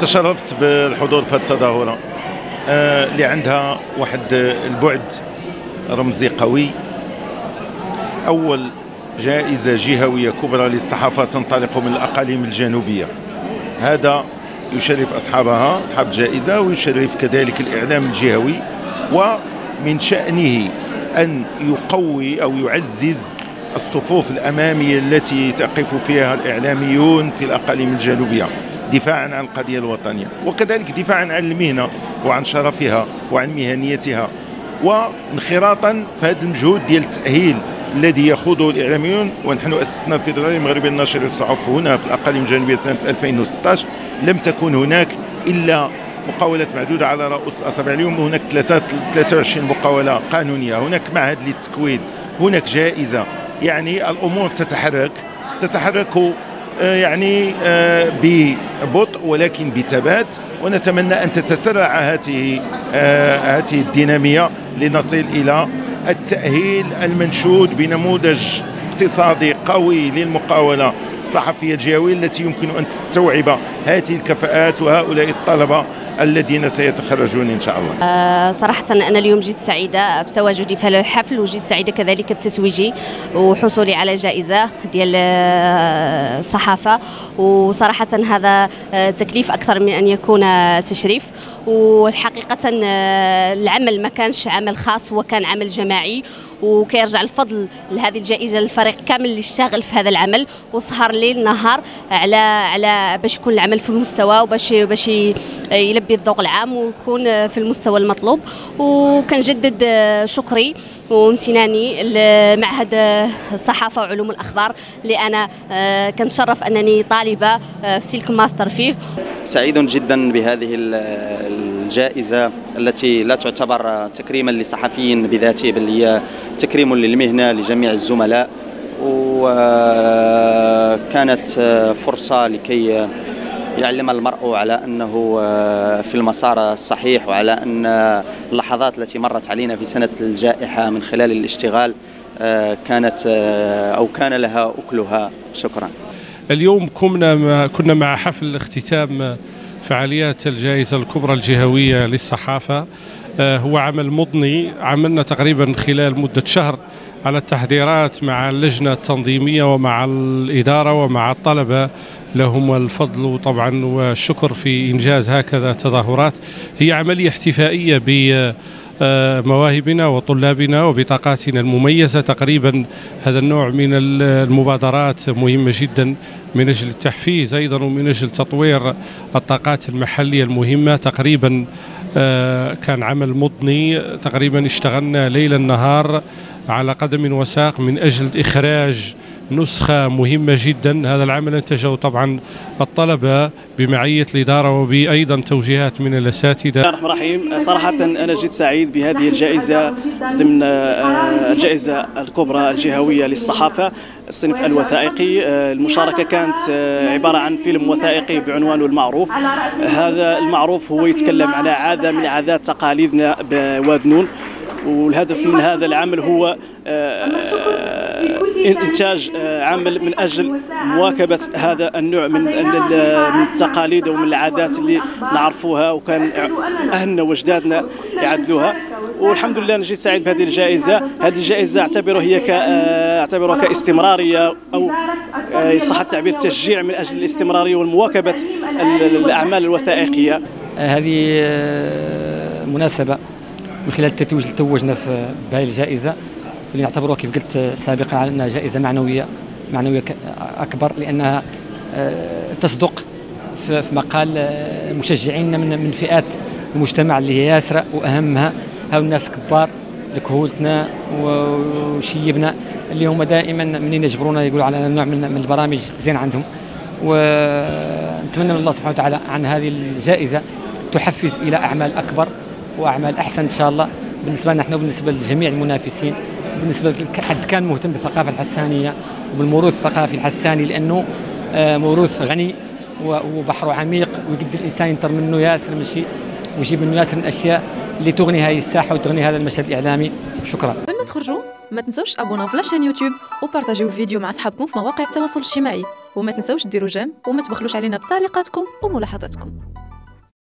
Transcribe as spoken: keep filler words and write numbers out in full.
تشرفت بالحضور في التظاهرة اللي عندها واحد البعد رمزي قوي. أول جائزة جهوية كبرى للصحافة تنطلق من الأقاليم الجنوبية، هذا يشرف أصحابها أصحاب الجائزة، ويشرف كذلك الإعلام الجهوي، ومن شأنه أن يقوي أو يعزز الصفوف الأمامية التي تقف فيها الإعلاميون في الأقاليم الجنوبية دفاعا عن القضية الوطنية، وكذلك دفاعا عن المهنة وعن شرفها وعن مهنيتها، وانخراطا في هذا المجهود ديال التأهيل الذي يخوضه الإعلاميون. ونحن أسسنا الفيدرالية المغربية للنشر والصحف هنا في الأقاليم الجنوبية سنة ألفين وستة عشر، لم تكن هناك إلا مقاولات معدودة على رؤوس الأصابع. اليوم هناك ثلاثة وعشرين مقاولة قانونية، هناك معهد للتكوين، هناك جائزة، يعني الأمور تتحرك تتحرك يعني ببطء ولكن بثبات، ونتمنى أن تتسرع هذه هذه الدينامية لنصل إلى التأهيل المنشود بنموذج اقتصادي قوي للمقاولة الصحفية الجهوية التي يمكن أن تستوعب هذه الكفاءات وهؤلاء الطلبة الذين سيتخرجون إن شاء الله. آه صراحة أنا اليوم جيت سعيدة بتواجدي في الحفل، وجيت سعيدة كذلك بتتويجي وحصولي على جائزة ديال الصحافة، وصراحة هذا تكليف أكثر من أن يكون تشريف. والحقيقة العمل ما كانش عمل خاص، هو كان عمل جماعي، وكيرجع الفضل لهذه الجائزة للفريق كامل اللي اشتغل في هذا العمل وسهر ليل نهار على على باش يكون العمل في المستوى، وباش باش يلبي الذوق العام ويكون في المستوى المطلوب. وكنجدد شكري وامتناني لمعهد الصحافة وعلوم الأخبار اللي أنا كنتشرف أنني طالبة في سلك ماستر فيه. سعيد جدا بهذه الجائزة التي لا تعتبر تكريما لصحفيين بذاته، بل هي تكريم للمهنة لجميع الزملاء، وكانت فرصة لكي يعلم المرء على أنه في المسار الصحيح، وعلى أن اللحظات التي مرت علينا في سنة الجائحة من خلال الاشتغال كانت أو كان لها أكلها. شكرا. اليوم كنا كنا مع حفل اختتام فعاليات الجائزة الكبرى الجهوية للصحافة. هو عمل مضني، عملنا تقريبا خلال مدة شهر على التحضيرات مع اللجنة التنظيمية ومع الإدارة ومع الطلبة، لهم الفضل طبعا والشكر في إنجاز هكذا تظاهرات. هي عملية احتفائية بمواهبنا وطلابنا وبطاقاتنا المميزة. تقريبا هذا النوع من المبادرات مهمة جدا من أجل التحفيز أيضا، ومن أجل تطوير الطاقات المحلية المهمة. تقريبا كان عمل مضني، تقريبا اشتغلنا ليلا نهار على قدم وساق من أجل إخراج نسخة مهمة جدا. هذا العمل انتجه طبعا الطلبة بمعية الإدارة وبأيضا توجيهات من الأساتذة. بسم الله الرحمن الرحيم. صراحة أنا جيت سعيد بهذه الجائزة ضمن الجائزة الكبرى الجهوية للصحافة الصنف الوثائقي. المشاركة كانت عبارة عن فيلم وثائقي بعنوانه المعروف. هذا المعروف هو يتكلم على عادة من عادات تقاليدنا بواد نون، والهدف من هذا العمل هو إنتاج عمل من أجل مواكبة هذا النوع من التقاليد ومن العادات اللي نعرفوها وكان أهلنا وجدادنا يعدلوها. والحمد لله نجي سعيد بهذه الجائزة. هذه الجائزة أعتبره هي أعتبره كاستمرارية أو صح التعبير تشجيع من أجل الاستمرارية والمواكبة الأعمال الوثائقية. هذه مناسبة من خلال التتويج اللي توجنا في بهذه الجائزة اللي نعتبروها كيف قلت سابقا على أنها جائزة معنوية معنوية أكبر، لأنها تصدق في مقال مشجعينا من من فئات المجتمع اللي هي ياسرة، وأهمها هاو الناس الكبار لكهولتنا وشيبنا اللي هما دائما منين يجبرونا يقولوا على نوع من البرامج زين عندهم. ونتمنى من الله سبحانه وتعالى عن هذه الجائزة تحفز إلى أعمال أكبر وأعمال أحسن إن شاء الله بالنسبة لنا نحن وبالنسبة لجميع المنافسين، بالنسبة لحد كان مهتم بالثقافة الحسانية وبالموروث الثقافي الحساني، لأنه موروث غني وبحره عميق، ويقد الإنسان ينطر منه ياسر من شيء ويجيب منه ياسر من أشياء اللي تغني هذه الساحة وتغني هذا المشهد الإعلامي. شكرا. قبل ما تخرجوا ما تنسوش ابوناو في لاشين يوتيوب، وبارطاجيو الفيديو مع أصحابكم في مواقع التواصل الاجتماعي، وما تنسوش ديروا جيم، وما تبخلوش علينا بتعليقاتكم وملاحظاتكم.